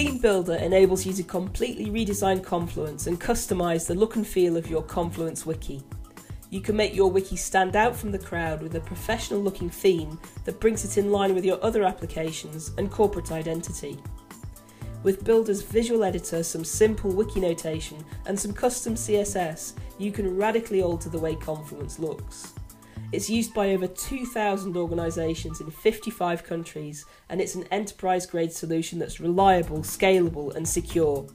Theme Builder enables you to completely redesign Confluence and customize the look and feel of your Confluence wiki. You can make your wiki stand out from the crowd with a professional looking theme that brings it in line with your other applications and corporate identity. With Builder's visual editor, some simple wiki notation and some custom CSS, you can radically alter the way Confluence looks. It's used by over 2,000 organisations in 55 countries, and it's an enterprise-grade solution that's reliable, scalable and secure.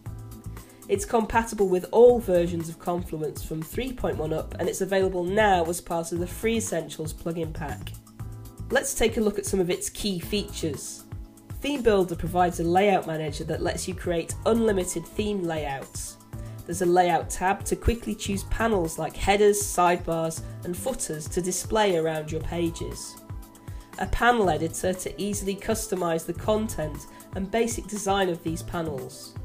It's compatible with all versions of Confluence from 3.1 up, and it's available now as part of the Free Essentials plugin pack. Let's take a look at some of its key features. Theme Builder provides a layout manager that lets you create unlimited theme layouts. There's a layout tab to quickly choose panels like headers, sidebars and footers to display around your pages. A panel editor to easily customise the content and basic design of these panels.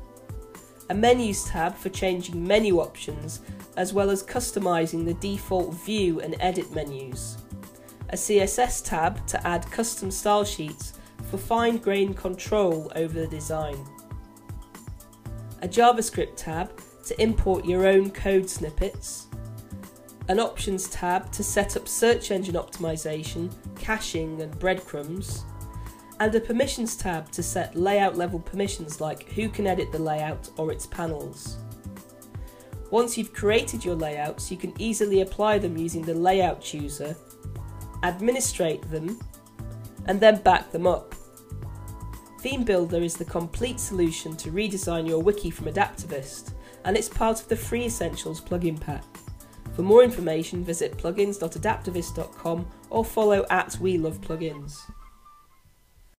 A menus tab for changing menu options as well as customising the default view and edit menus. A CSS tab to add custom style sheets for fine-grained control over the design. A JavaScript tab to import your own code snippets, an options tab to set up search engine optimization, caching and breadcrumbs, and a permissions tab to set layout level permissions like who can edit the layout or its panels. Once you've created your layouts, you can easily apply them using the layout chooser, administrate them, and then back them up. Theme Builder is the complete solution to redesign your wiki from Adaptavist, and it's part of the Free Essentials plugin pack. For more information, visit plugins.adaptavist.com or follow @weloveplugins.